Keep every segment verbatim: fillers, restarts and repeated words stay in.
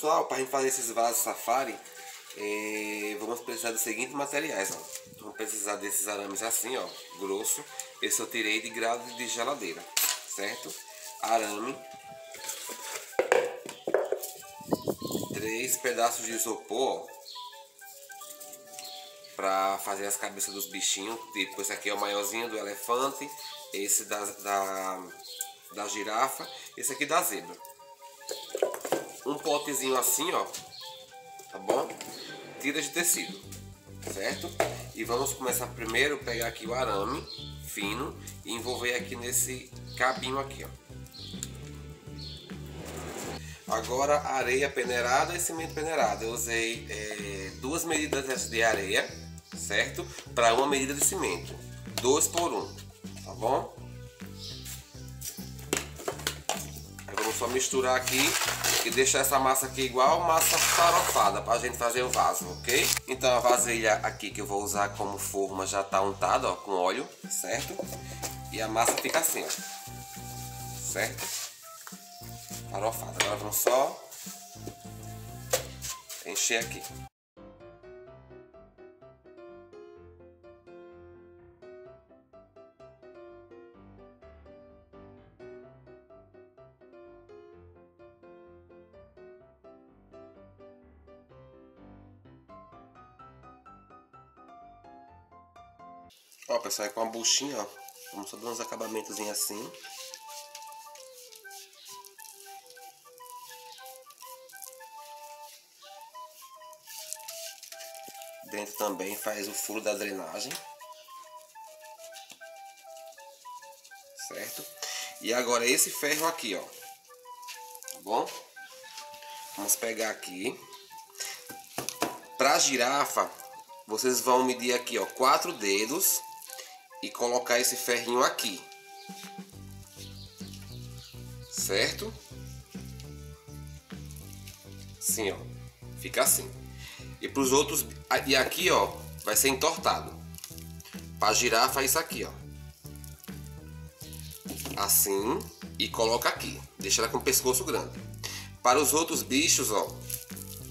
Pessoal, para a gente fazer esses vasos safari, eh, vamos precisar dos seguintes materiais, ó. Vamos precisar desses arames assim, ó, grosso. Esse eu tirei de grade de geladeira, certo? Arame, três pedaços de isopor, ó, para fazer as cabeças dos bichinhos. Tipo, esse aqui é o maiorzinho do elefante, esse da, da, da girafa, esse aqui da zebra. Um potezinho assim, ó, tá bom? Tiras de tecido, certo? E vamos começar primeiro, pegar aqui o arame fino e envolver aqui nesse cabinho aqui, ó. Agora areia peneirada e cimento peneirado. Eu usei é, duas medidas de areia, certo? Para uma medida de cimento, dois por um, tá bom? Aí vamos só misturar aqui e deixar essa massa aqui igual massa farofada para a gente fazer o vaso, ok? Então a vasilha aqui que eu vou usar como forma já está untada, ó, com óleo, certo? E a massa fica assim, ó, certo? Farofada. Agora vamos só encher aqui. Ó, pessoal, é com a buchinha, ó. Vamos só dar uns acabamentos assim. Dentro também faz o furo da drenagem, certo? E agora esse ferro aqui, ó, tá bom? Vamos pegar aqui. Pra girafa, vocês vão medir aqui, ó, quatro dedos. E colocar esse ferrinho aqui, certo? Assim, ó, fica assim. E para os outros, e aqui, ó, vai ser entortado. Para girar, faz isso aqui, ó, assim, e coloca aqui. Deixa ela com o pescoço grande. Para os outros bichos, ó,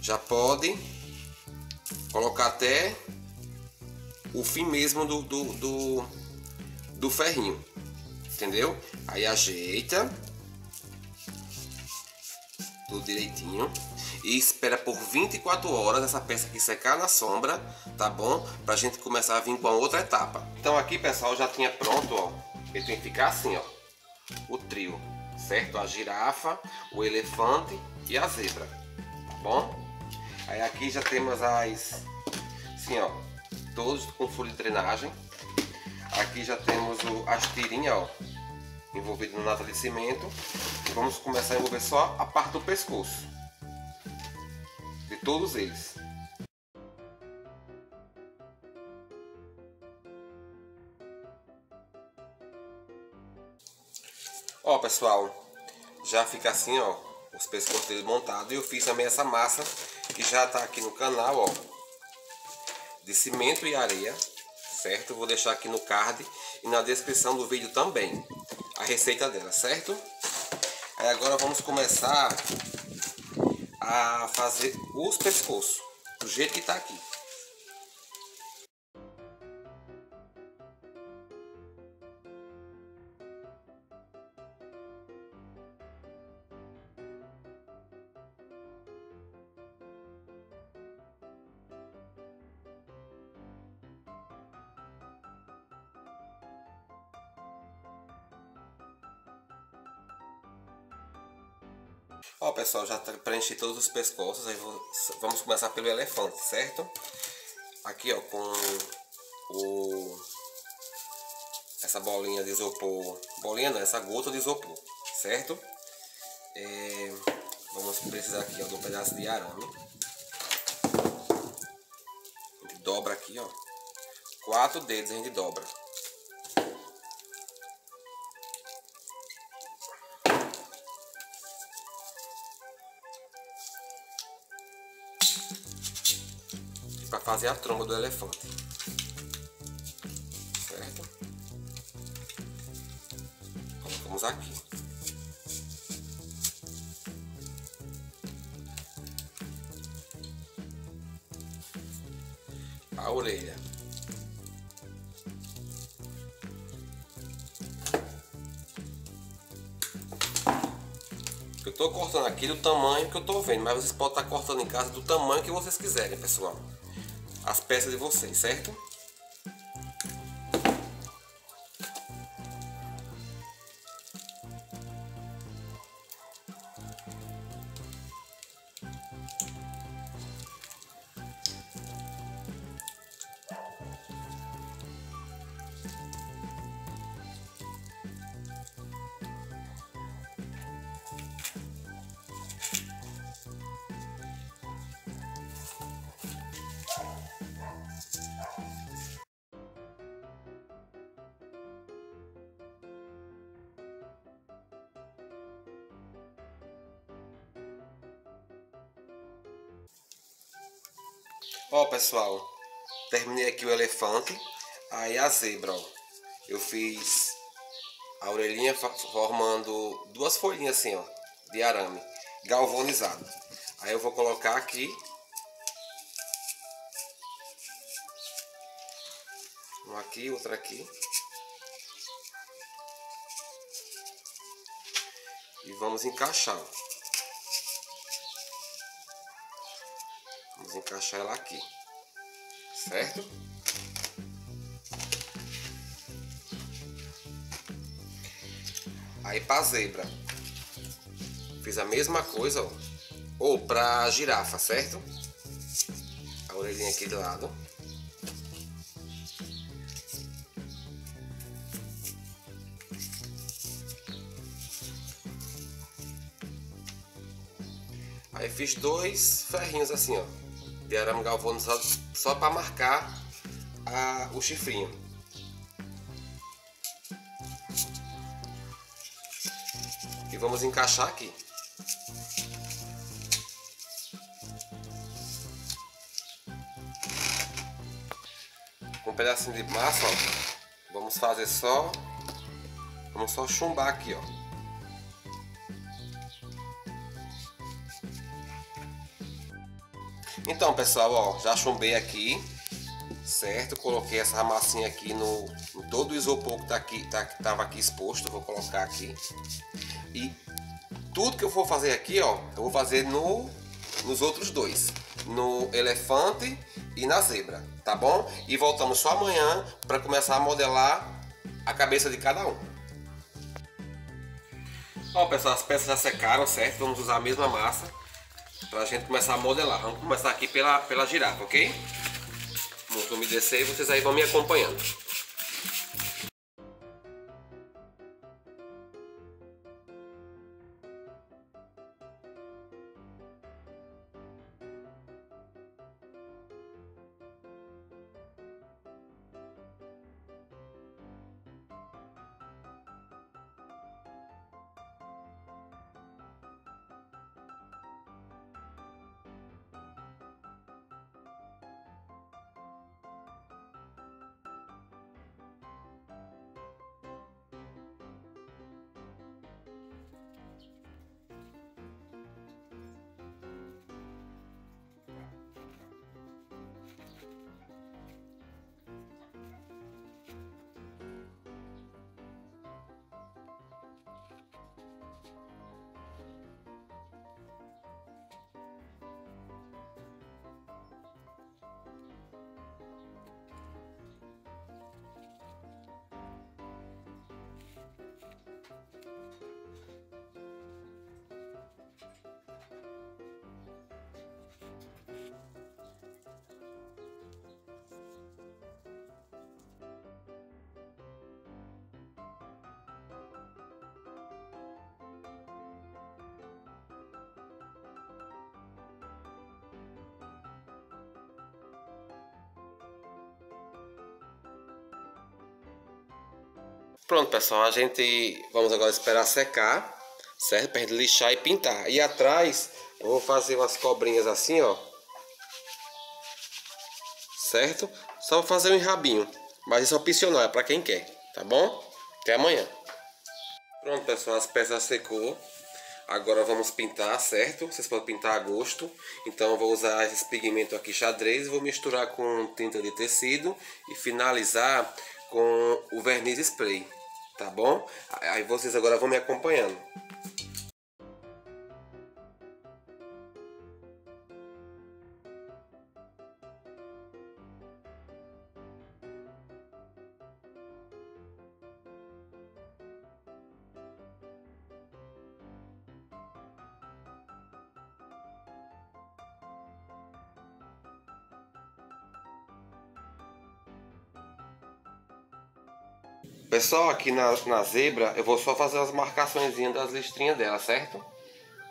já podem colocar até o fim mesmo do, do, do, do ferrinho, entendeu? Aí ajeita tudo direitinho e espera por vinte e quatro horas essa peça aqui secar na sombra, tá bom? Pra gente começar a vir com a outra etapa. Então aqui, pessoal, já tinha pronto, ó. Ele tem que ficar assim, ó, o trio, certo? A girafa, o elefante e a zebra, tá bom? Aí aqui já temos as, assim, ó, todos com furo de drenagem. Aqui já temos o, as tirinhas, ó, envolvidas no nata de cimento. E vamos começar a envolver só a parte do pescoço de todos eles. Ó, pessoal, já fica assim, ó, os pescoços deles montados. E eu fiz também essa massa que já tá aqui no canal, ó, de cimento e areia, certo? Vou deixar aqui no card e na descrição do vídeo também a receita dela, certo? Aí agora vamos começar a fazer os pescoços do jeito que tá aqui. Ó, pessoal, já preenchi todos os pescoços. Aí vou, vamos começar pelo elefante, certo? Aqui, ó, com o, essa bolinha de isopor. Bolinha não, essa gota de isopor, certo? É, vamos precisar aqui, ó, de um pedaço de arame. A gente dobra aqui, ó, quatro dedos a gente dobra. Para fazer a tromba do elefante, certo? Colocamos aqui. a orelha. Eu tô cortando aqui do tamanho que eu tô vendo, mas vocês podem estar cortando em casa do tamanho que vocês quiserem, pessoal. As peças de vocês, certo? Ó, pessoal, terminei aqui o elefante, aí a zebra, ó. Eu fiz a orelhinha formando duas folhinhas assim, ó, de arame galvanizado. Aí eu vou colocar aqui uma aqui, outra aqui, e vamos encaixar, ó. Vamos encaixar ela aqui, certo? Aí para zebra, fiz a mesma coisa, ó. Ou para girafa, certo? A orelhinha aqui do lado. Aí fiz dois ferrinhos assim, ó, de arame galvanizado, só para marcar a, o chifrinho. E vamos encaixar aqui. Com um pedacinho de massa, ó, vamos fazer só, vamos só chumbar aqui, ó. Então, pessoal, ó, já chumbei aqui, certo? Coloquei essa massinha aqui no, no todo o isopor que tá aqui, tá, que tava aqui exposto. Vou colocar aqui. E tudo que eu for fazer aqui, ó, eu vou fazer no, nos outros dois, no elefante e na zebra, tá bom? E voltamos só amanhã para começar a modelar a cabeça de cada um. Ó, pessoal, as peças já secaram, certo? Vamos usar a mesma massa para a gente começar a modelar. Vamos começar aqui pela, pela girafa, ok? Vamos umedecer e vocês aí vão me acompanhando. Pronto, pessoal, a gente vamos agora esperar secar, certo? Pra gente lixar e pintar. E atrás eu vou fazer umas cobrinhas assim, ó, certo? Só vou fazer um enrabinho, mas isso é opcional, é pra quem quer, tá bom? Até amanhã. Pronto, pessoal, as peças secou. Agora vamos pintar, certo? Vocês podem pintar a gosto. Então eu vou usar esse pigmento aqui xadrez, vou misturar com tinta de tecido e finalizar com o verniz spray, tá bom? Aí vocês agora vão me acompanhando. Pessoal, aqui na, na zebra eu vou só fazer as marcaçõezinhas das listrinhas dela, certo?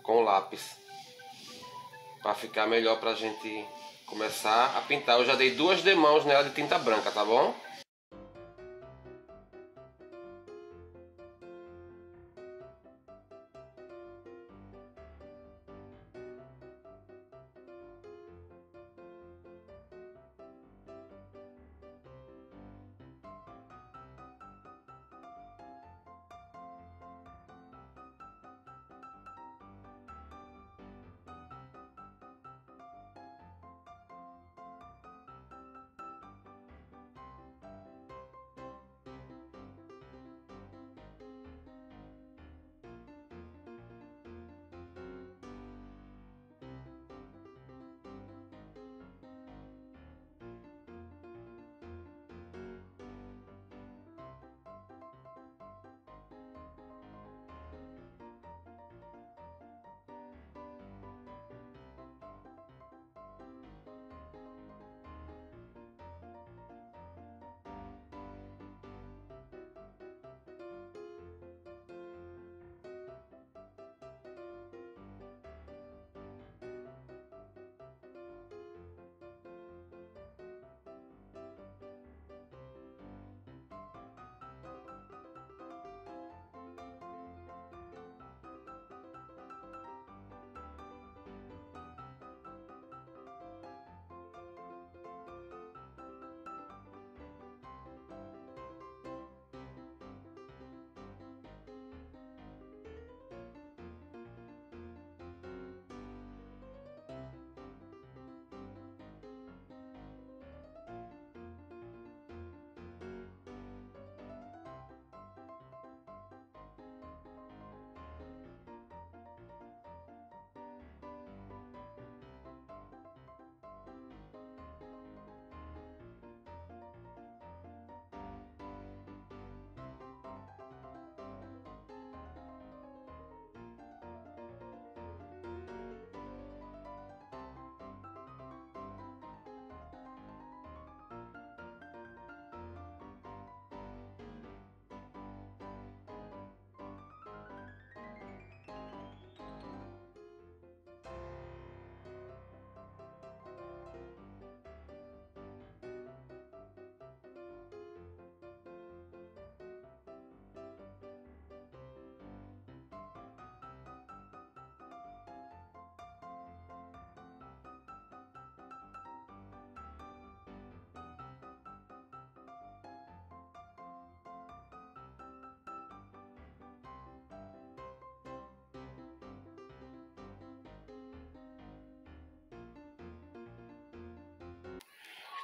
Com o lápis. Pra ficar melhor pra gente começar a pintar. Eu já dei duas demãos nela de tinta branca, tá bom?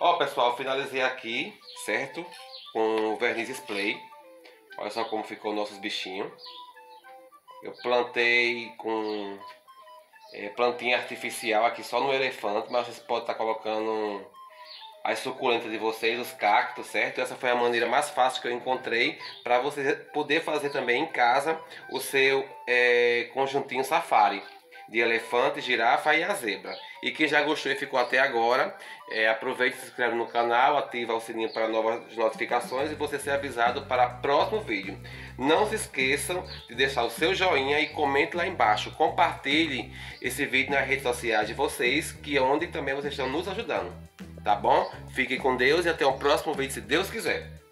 Ó, pessoal, finalizei aqui, certo? Com o verniz spray. Olha só como ficou nossos bichinhos. Eu plantei com é, plantinha artificial aqui só no elefante, mas vocês podem estar colocando as suculentas de vocês, os cactos, certo? Essa foi a maneira mais fácil que eu encontrei para você poder fazer também em casa o seu é, conjuntinho safari de elefante, girafa e a zebra. E quem já gostou e ficou até agora, é, aproveite, se inscreve no canal, ativa o sininho para novas notificações e você ser avisado para o próximo vídeo. Não se esqueçam de deixar o seu joinha e comente lá embaixo. Compartilhe esse vídeo nas redes sociais de vocês, que é onde também vocês estão nos ajudando. Tá bom? Fiquem com Deus e até o próximo vídeo, se Deus quiser.